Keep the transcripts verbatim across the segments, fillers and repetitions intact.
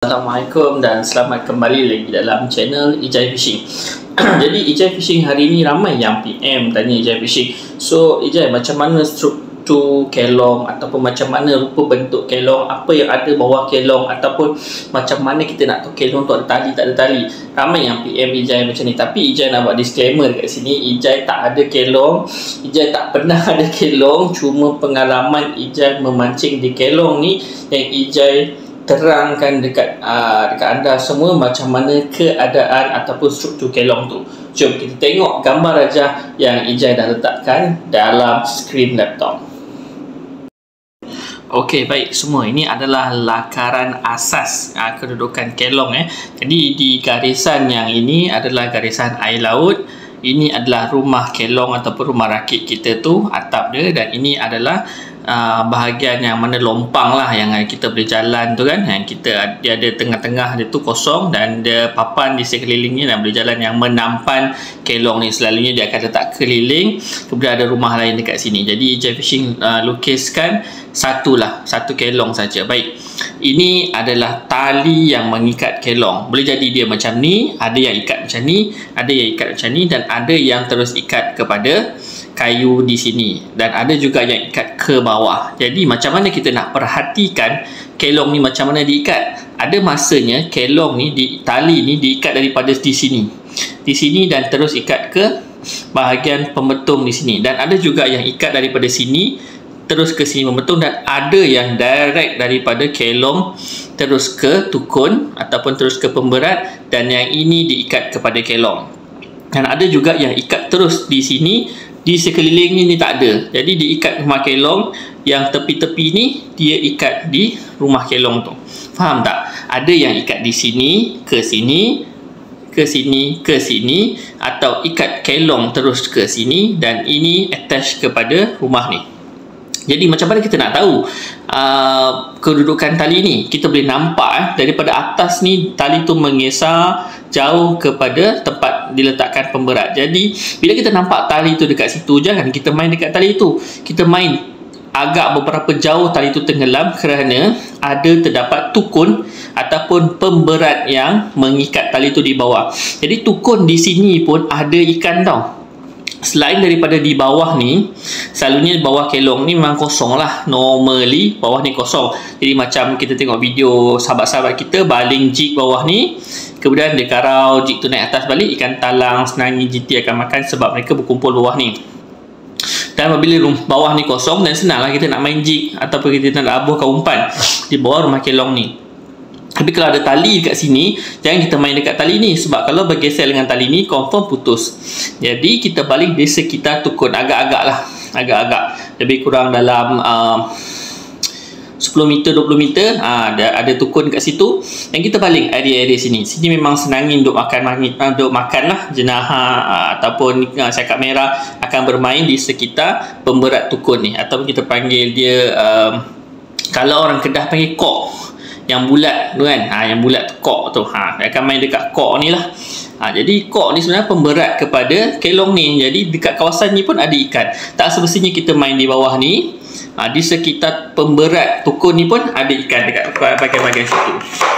Assalamualaikum dan selamat kembali lagi dalam channel Ejai Fishing. Jadi Ejai Fishing hari ni ramai yang P M tanya Ejai Fishing. So Ejai, macam mana struktur kelong ataupun macam mana rupa bentuk kelong, apa yang ada bawah kelong ataupun macam mana kita nak tahu kelong tu ada tali tak ada tali. Ramai yang P M Ejai macam ni, tapi Ejai nak buat disclaimer kat sini, Ejai tak ada kelong, Ejai tak pernah ada kelong. Cuma pengalaman Ejai memancing di kelong ni yang Ejai terangkan dekat aa, dekat anda semua macam mana keadaan ataupun struktur kelong tu. Jom kita tengok gambar aja yang Ejai dah letakkan dalam skrin laptop. Okey, baik semua, ini adalah lakaran asas aa, kedudukan kelong eh. Jadi di garisan yang ini adalah garisan air laut. Ini adalah rumah kelong ataupun rumah rakit kita tu, atap dia, dan ini adalah Uh, bahagian yang mana lompang lah yang kita boleh jalan tu kan, yang kita dia ada tengah-tengah dia tu kosong dan dia papan di sekelilingnya dan boleh jalan yang menampan kelong ni. Selalunya dia akan letak keliling, kemudian ada rumah lain dekat sini. Jadi Ejai Fishing uh, lukiskan satulah satu kelong saja. Baik, ini adalah tali yang mengikat kelong. Boleh jadi dia macam ni, ada yang ikat macam ni, ada yang ikat macam ni, dan ada yang terus ikat kepada kayu di sini, dan ada juga yang ikat ke bawah. Jadi macam mana kita nak perhatikan kelong ni macam mana diikat? Ada masanya kelong ni, di tali ni diikat daripada di sini di sini dan terus ikat ke bahagian pembetung di sini, dan ada juga yang ikat daripada sini terus ke sini pembetung, dan ada yang direct daripada kelong terus ke tukun ataupun terus ke pemberat, dan yang ini diikat kepada kelong. Dan ada juga yang ikat terus di sini, di sekeliling ni, ni tak ada. Jadi diikat rumah kelong, yang tepi-tepi ni dia ikat di rumah kelong tu. Faham tak? Ada yang ikat di sini, ke sini, ke sini, ke sini, atau ikat kelong terus ke sini, dan ini attach kepada rumah ni. Jadi macam mana kita nak tahu uh, kedudukan tali ni? Kita boleh nampak eh, daripada atas ni tali tu mengesar jauh kepada tempat diletakkan pemberat. Jadi bila kita nampak tali tu dekat situ, jangan kita main dekat tali tu. Kita main agak beberapa jauh tali tu tenggelam, kerana ada terdapat tukun ataupun pemberat yang mengikat tali tu di bawah. Jadi tukun di sini pun ada ikan tau. Selain daripada di bawah ni, selalunya bawah kelong ni memang kosong lah. Normally bawah ni kosong. Jadi macam kita tengok video sahabat-sahabat kita baling jig bawah ni, kemudian dia karau jig tu naik atas balik, ikan talang, senangi, G T akan makan sebab mereka berkumpul bawah ni. Dan apabila rumah bawah ni kosong, dan senanglah kita nak main jig ataupun kita nak abuhkan umpan di bawah rumah kelong ni. Tapi kalau ada tali dekat sini, jangan kita main dekat tali ni, sebab kalau bergeser dengan tali ni confirm putus. Jadi kita balik di sekitar tukun, agak-agak lah, agak-agak lebih kurang dalam uh, sepuluh meter dua puluh meter ha, ada, ada tukun kat situ, dan kita balik area-area sini. Sini memang senangin duk makan mangit, uh, duk makan lah jenaha uh, ataupun uh, syakap merah akan bermain di sekitar pemberat tukun ni, ataupun kita panggil dia uh, kalau orang Kedah panggil kok yang bulat tu kan, ha, yang bulat tu kok tu, ha, dia akan main dekat kok ni lah. Ha, jadi kok ni sebenarnya pemberat kepada kelong ni. Jadi dekat kawasan ni pun ada ikan. Tak semestinya kita main di bawah ni, ha, di sekitar pemberat tukun ni pun ada ikan dekat bagian-bagian situ.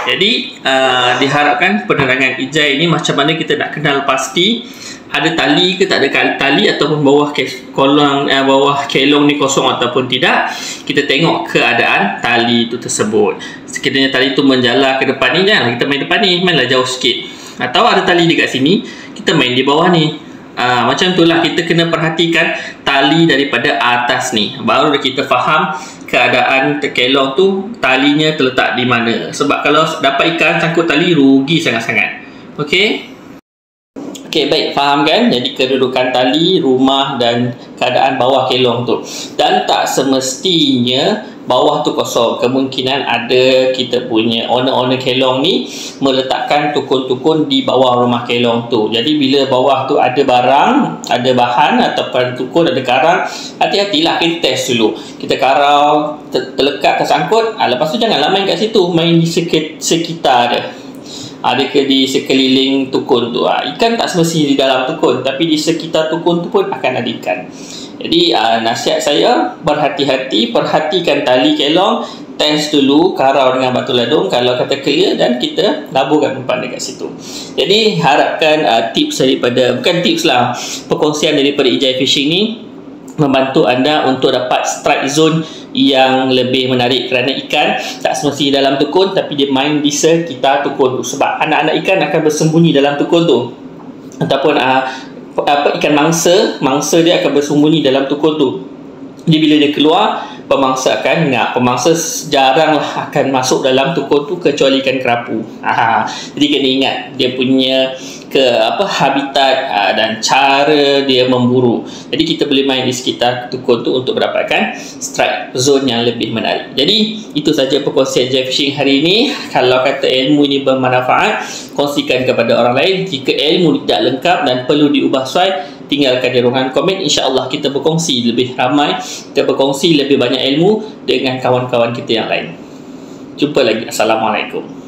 Jadi uh, diharapkan penerangan Ejai ni macam mana kita nak kenal pasti ada tali ke tak ada tali, ataupun bawah kelong, eh, bawah kelong ni kosong ataupun tidak. Kita tengok keadaan tali tu tersebut. Sekiranya tali tu menjalar ke depan ni, janganlah kita main depan ni, mainlah jauh sikit. Atau ada tali dekat sini, kita main di bawah ni. Aa, macam tu lah, kita kena perhatikan tali daripada atas ni, baru kita faham keadaan kelong tu talinya terletak di mana. Sebab kalau dapat ikan sangkut tali, rugi sangat-sangat. Okey? Okey, baik, faham kan? Jadi kedudukan tali, rumah dan keadaan bawah kelong tu. Dan tak semestinya bawah tu kosong. Kemungkinan ada kita punya owner-owner kelong ni meletakkan tukun-tukun di bawah rumah kelong tu. Jadi bila bawah tu ada barang, ada bahan ataupun tukun, ada karang, hati-hatilah, kita test dulu. Kita karau, ter terlekat, tersangkut, ha, lepas tu janganlah main kat situ, main di sekitar dia. Ada ke di sekeliling tukun tu. Ha, ikan tak semestinya di dalam tukun, tapi di sekitar tukun tu pun akan ada ikan. Jadi uh, nasihat saya, berhati-hati, perhatikan tali kelong test dulu karau dengan batu ladung. Kalau kata clear, dan kita laburkan umpan dekat situ. Jadi harapkan uh, tips daripada, bukan tips lah, perkongsian daripada Ejai Fishing ni membantu anda untuk dapat strike zone yang lebih menarik, kerana ikan tak semestinya dalam tukun, tapi dia main di sekitar tukun tu, sebab anak-anak ikan akan bersembunyi dalam tukun tu, ataupun uh, apa, ikan mangsa mangsa dia akan bersembunyi dalam tukun tu. Jadi bila dia keluar, pemangsa akan nak, pemangsa jaranglah akan masuk dalam tukun tu kecuali ikan kerapu. Aha. Jadi kena ingat dia punya ke apa habitat aa, dan cara dia memburu. Jadi kita boleh main di sekitar tukun tu untuk mendapatkan strike zone yang lebih menarik. Jadi itu saja perkongsian Ejai Fishing hari ini. Kalau kata ilmu ini bermanfaat, kongsikan kepada orang lain. Jika ilmu tidak lengkap dan perlu diubah suai, tinggalkan di ruangan komen. InsyaAllah kita berkongsi lebih ramai, kita berkongsi lebih banyak ilmu dengan kawan-kawan kita yang lain. Jumpa lagi. Assalamualaikum.